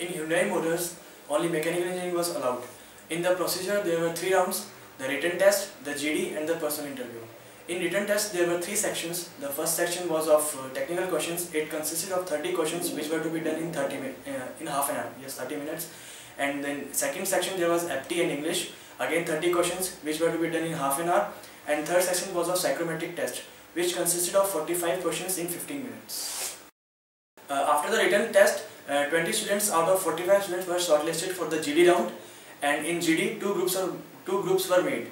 In Hyundai Motors, only mechanical engineering was allowed. In the procedure, there were 3 rounds, the written test, the GD and the personal interview. In written test, there were 3 sections. The first section was of technical questions. It consisted of 30 questions which were to be done in 30 minutes. And then second section, there was apti and English. Again 30 questions which were to be done in half an hour. And third section was of psychometric test, which consisted of 45 questions in 15 minutes. After the written test, 20 students out of 45 students were shortlisted for the GD round. And in GD, two groups were made.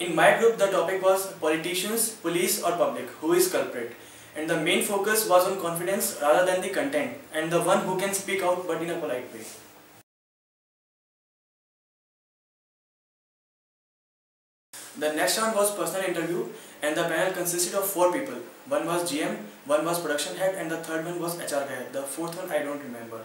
In my group, the topic was politicians, police or public, who is culprit, and the main focus was on confidence rather than the content, and the one who can speak out but in a polite way. The next round was personal interview, and the panel consisted of 4 people. One was GM, one was production head, and the third one was HR guy. The fourth one I don't remember.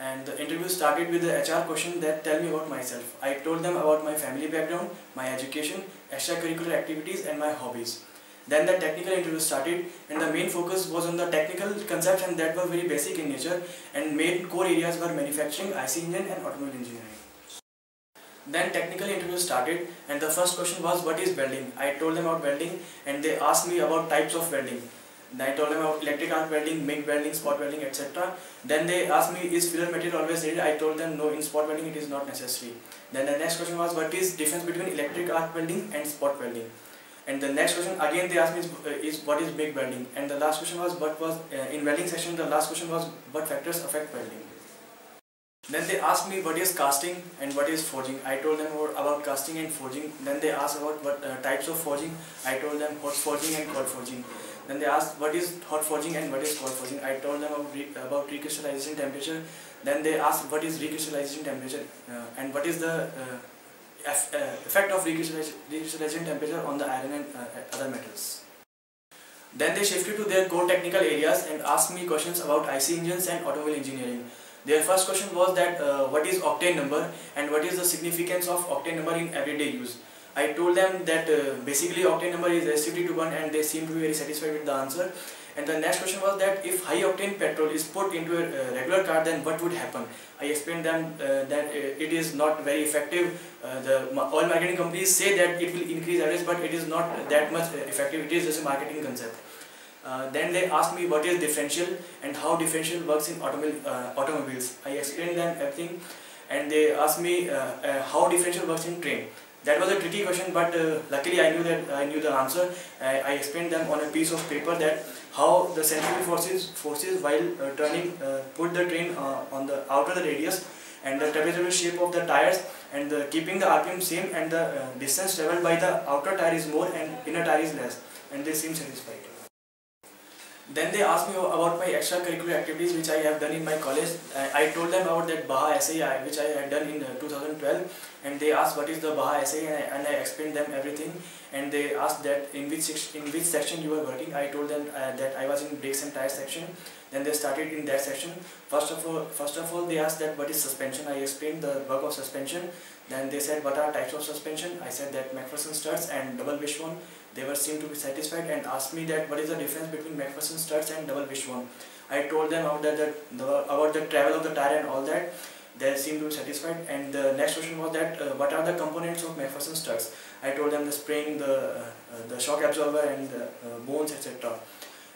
And the interview started with the HR question that tell me about myself. I told them about my family background, my education, extracurricular activities and my hobbies. Then the technical interview started, and the main focus was on the technical concepts, and that were very basic in nature, and main core areas were manufacturing, IC engine and automobile engineering. Then technical interview started, and the first question was what is welding. I told them about welding, and they asked me about types of welding. I told them about electric arc welding, MIG welding, spot welding, etc. Then they asked me, is filler material always needed? I told them no, in spot welding it is not necessary. Then the next question was, what is the difference between electric arc welding and spot welding? And the next question again they asked me is what is MIG welding? And the last question was, what was in welding session, the last question was, what factors affect welding? Then they asked me what is casting and what is forging. I told them about casting and forging. Then they asked about what types of forging. I told them hot forging and cold forging. Then they asked what is hot forging and what is cold forging. I told them about recrystallization temperature. Then they asked what is recrystallization temperature and what is the effect of recrystallization temperature on the iron and other metals. Then they shifted to their core technical areas and asked me questions about IC engines and automobile engineering. Their first question was that what is octane number and what is the significance of octane number in everyday use. I told them that basically octane number is relatively to 1, and they seemed to be very satisfied with the answer. And the next question was that if high octane petrol is put into a regular car, then what would happen. I explained them that it is not very effective. All marketing companies say that it will increase average, but it is not that much effective. It is just a marketing concept. Then they asked me what is differential and how differential works in automobiles. I explained them everything, and they asked me how differential works in train. That was a tricky question, but luckily I knew the answer. I explained them on a piece of paper that how the centrifugal forces while turning put the train on the outer the radius, and the trapezoidal shape of the tires, and the keeping the RPM same, and the distance traveled by the outer tire is more and inner tire is less, and they seem satisfied. Then they asked me about my extracurricular activities which I have done in my college. I told them about that BAJA SAE which I had done in 2012, and they asked what is the BAJA SAE, and I explained them everything, and they asked that in which section you were working. I told them that I was in brakes and tires section. Then they started in that section. First of all they asked that what is suspension. I explained the work of suspension. Then they said what are types of suspension. I said that McPherson studs and double wishbone. They seemed to be satisfied and asked me that what is the difference between McPherson studs and double wishbone. I told them about the travel of the tire and all that. They seemed to be satisfied, and the next question was that what are the components of McPherson studs. I told them the spring, the shock absorber and the bones, etc.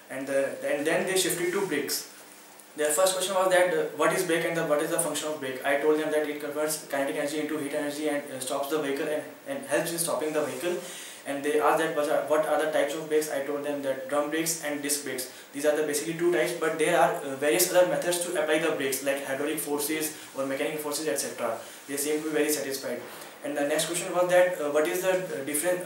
And then they shifted to brakes. Their first question was that what is brake and what is the function of brake. I told them that it converts kinetic energy into heat energy and stops the vehicle and helps in stopping the vehicle. And they asked that what are the types of brakes. I told them that drum brakes and disc brakes. These are the basically 2 types, but there are various other methods to apply the brakes like hydraulic forces or mechanical forces, etc. They seemed to be very satisfied. And the next question was that what is the different,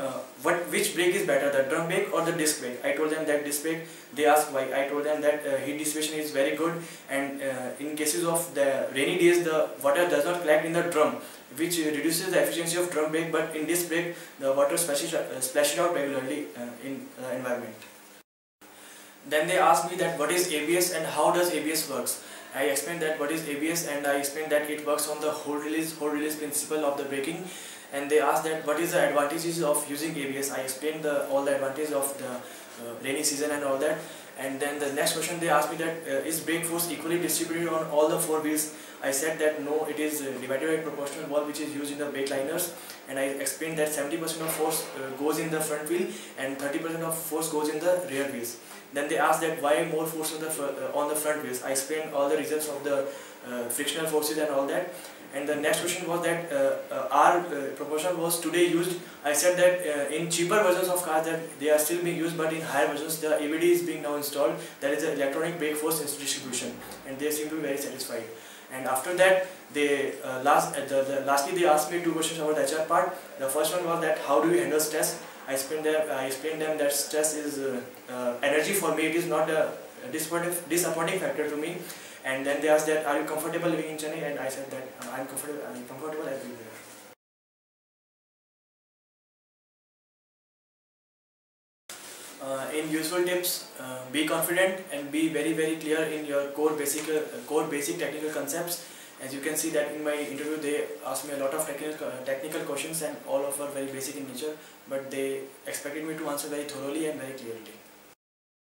which brake is better, the drum brake or the disc brake. I told them that disc brake. They asked why. I told them that heat dissipation is very good, and in cases of the rainy days the water does not collect in the drum, which reduces the efficiency of drum brake, but in disc brake the water splashes out regularly in the environment. Then they asked me that what is ABS and how does ABS works. I explained that what is ABS, and I explained that it works on the hold release principle of the braking. And they asked that what is the advantages of using ABS. I explained all the advantages of the rainy season and all that. And then the next question they asked me that is brake force equally distributed on all the four wheels? I said that no, it is divided by proportional wall which is used in the brake liners, and I explained that 70% of force goes in the front wheel and 30% of force goes in the rear wheels. Then they asked that why more force on the front wheels. I explained all the reasons of the frictional forces and all that. And the next question was that our proportional was today used. I said that in cheaper versions of cars that they are still being used, but in higher versions the EBD is being now installed, that is the electronic brake force distribution, and they seem to be very satisfied. And after that, they lastly they asked me two questions about the HR part. The first one was that how do you handle stress? I explained them that stress is energy for me. It is not a disappointing factor to me. And then they asked that are you comfortable living in Chennai, and I said that I'm comfortable everywhere. In useful tips, be confident and be very, very clear in your core basic technical concepts. As you can see that in my interview they asked me a lot of technical questions, and all of were very basic in nature, but they expected me to answer very thoroughly and very clearly.